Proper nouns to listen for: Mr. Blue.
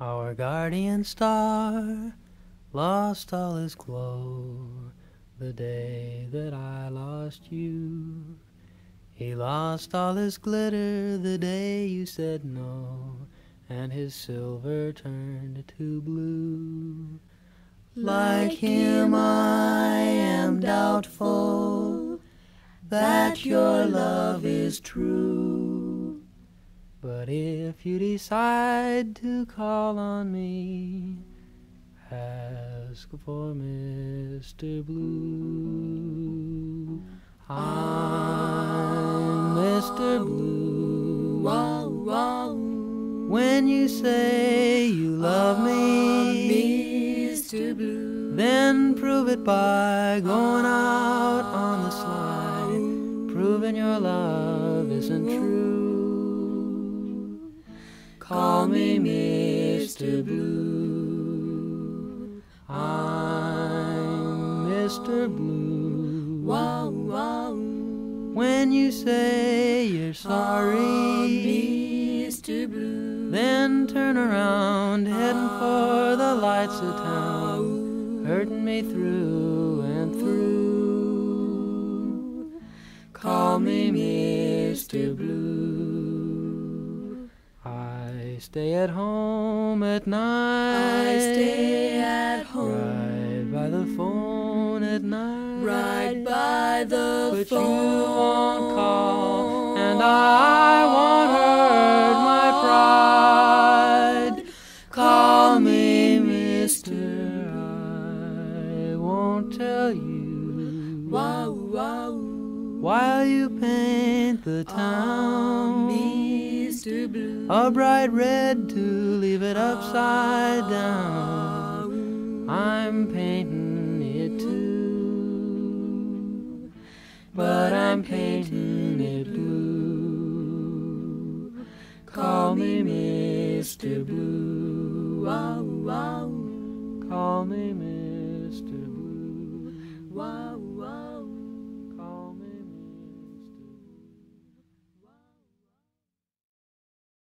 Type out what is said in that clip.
Our guardian star lost all his glow the day that I lost you. He lost all his glitter the day you said no, and his silver turned to blue. Like him I am doubtful that your love is true. But if you decide to call on me, ask for Mr. Blue. I'm Mr. Blue. When you say you love me, Mr. Blue, then prove it by going out on the slide, proving your love isn't true. Call me Mr. Blue. I'm Mr. Blue. When you say you're sorry, Mr. Blue, then turn around, heading for the lights of town, hurting me through and through. Call me Mr. Blue. I stay at home at night. Right by the phone at night. But you won't call, and I won't hurt my pride. Call me mister, I won't tell you. While you paint the town, Mr. Blue, a bright red to leave it upside down, I'm painting it too, but I'm painting it blue. Call me Mr. Blue. Call me Mr. Blue.